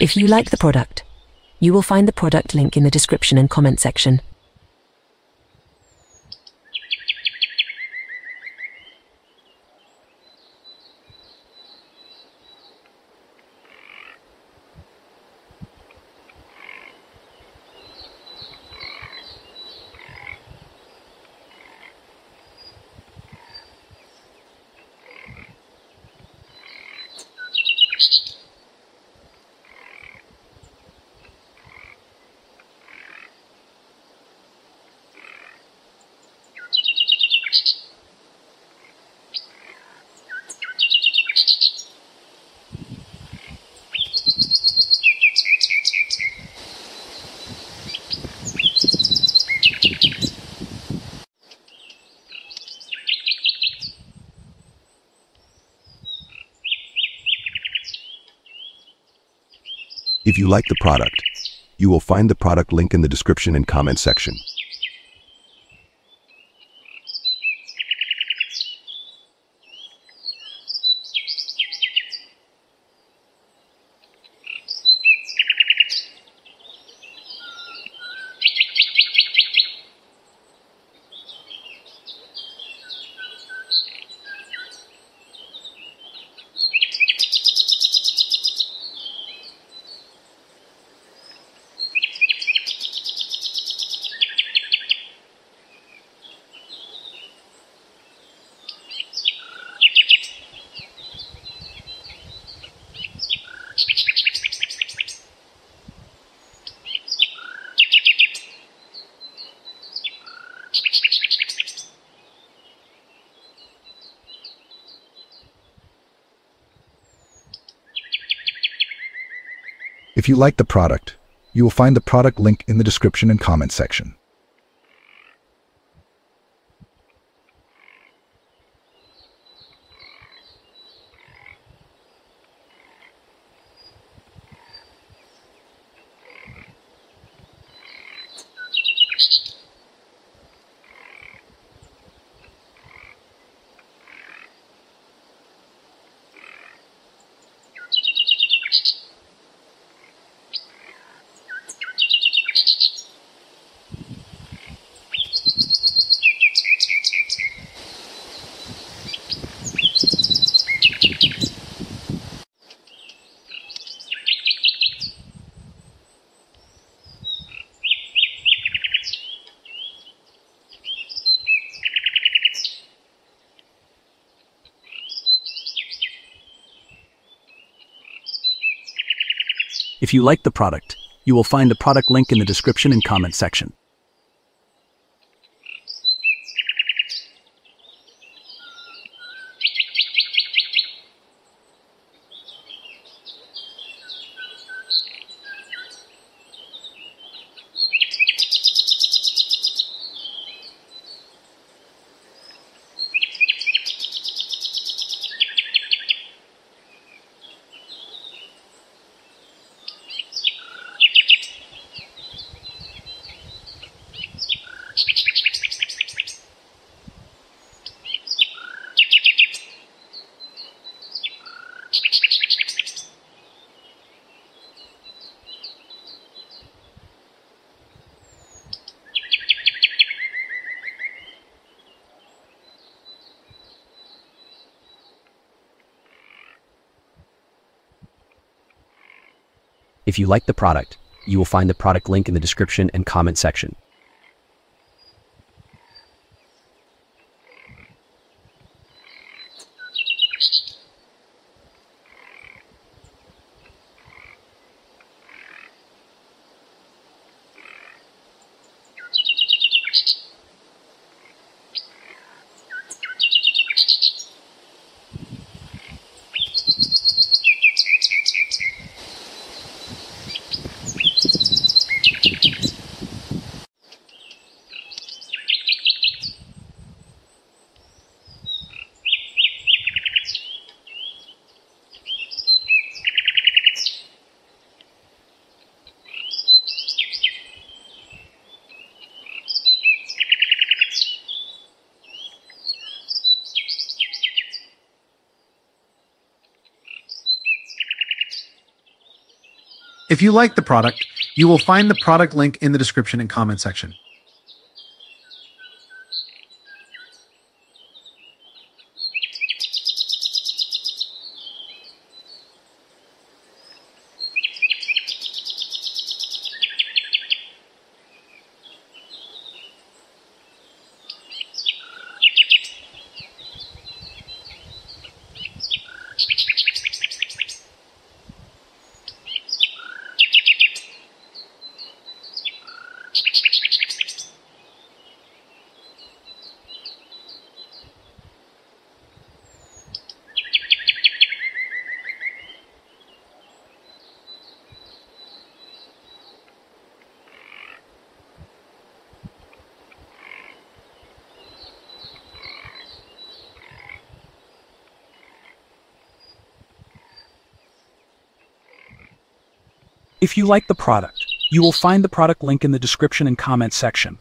If you like the product, you will find the product link in the description and comment section. If you like the product, you will find the product link in the description and comment section. If you like the product, you will find the product link in the description and comment section. If you like the product, you will find the product link in the description and comment section. If you like the product, you will find the product link in the description and comment section. If you like the product, you will find the product link in the description and comment section. If you like the product, you will find the product link in the description and comment section.